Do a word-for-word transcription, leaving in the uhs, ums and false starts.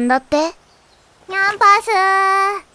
なんだって？ニャンパスー。